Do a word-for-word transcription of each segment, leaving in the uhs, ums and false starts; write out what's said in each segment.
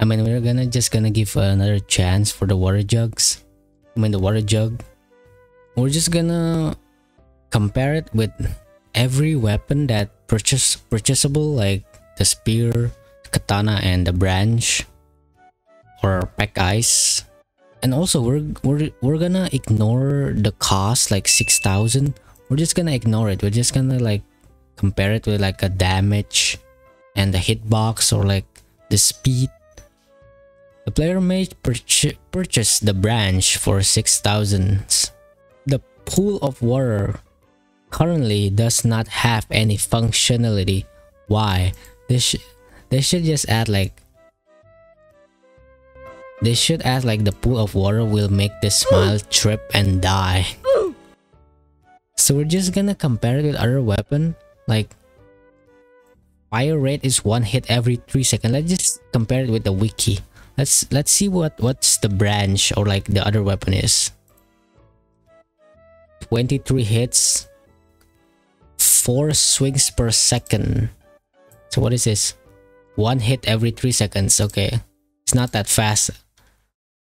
I mean, we're gonna just gonna give another chance for the water jugs. I mean, the water jug. We're just gonna compare it with every weapon that purchase purchasable, like the spear, katana, and the branch, or pack ice. And also, we're we're we're gonna ignore the cost, like six thousand. We're just gonna ignore it. We're just gonna like compare it with like a damage and the hitbox, or like the speed. The player may purch purchase the branch for six thousand. The pool of water currently does not have any functionality. Why? They should they should just add like. They should add like the pool of water will make this smile trip and die. So we're just gonna compare it with other weapon, like fire rate is one hit every three seconds. Let's just compare it with the wiki. Let's let's see what what's the branch or like the other weapon is. twenty-three hits, four swings per second. So what is this? One hit every three seconds. Okay. It's not that fast.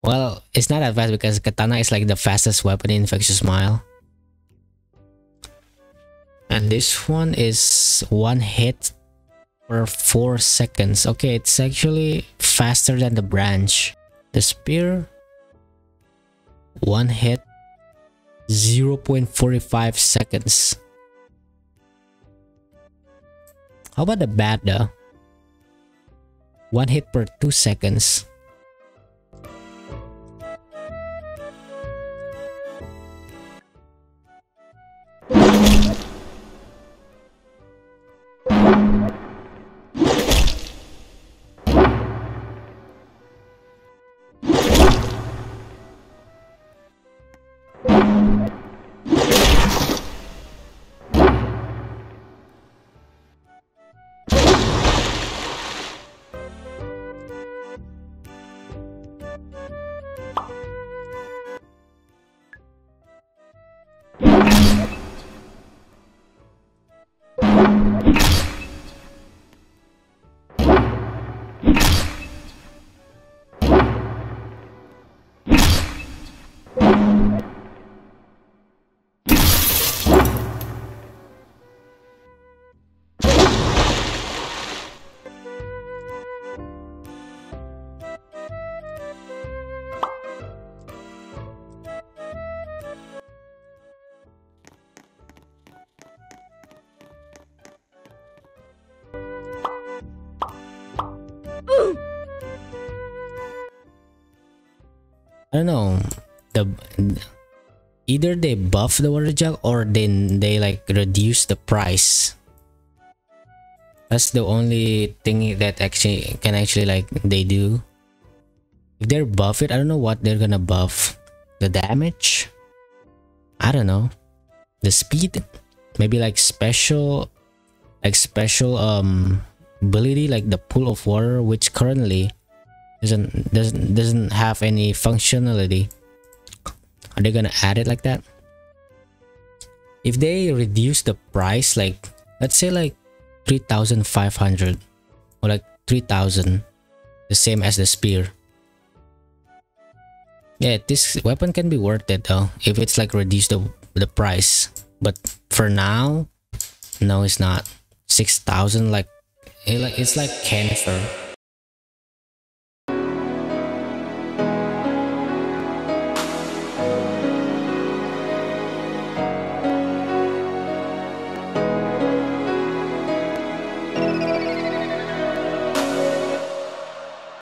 Well, it's not that fast because katana is like the fastest weapon in Infectious Smile. And this one is one hit per four seconds. Okay, it's actually faster than the branch. The spear, one hit, zero point four five seconds. How about the bat though? One hit per two seconds. I don't know, the either they buff the water jug or then they like reduce the price. That's the only thing that actually can actually like they do. If they're buff it, I don't know what they're gonna buff. The damage? I don't know. The speed? Maybe like special like special um ability like the pool of water, which currently Doesn't doesn't doesn't have any functionality. Are they gonna add it like that? If they reduce the price, like let's say like three thousand five hundred or like three thousand, the same as the spear. Yeah, this weapon can be worth it though if it's like reduce the the price. But for now, no, it's not. Six thousand, like, like it's like cancer.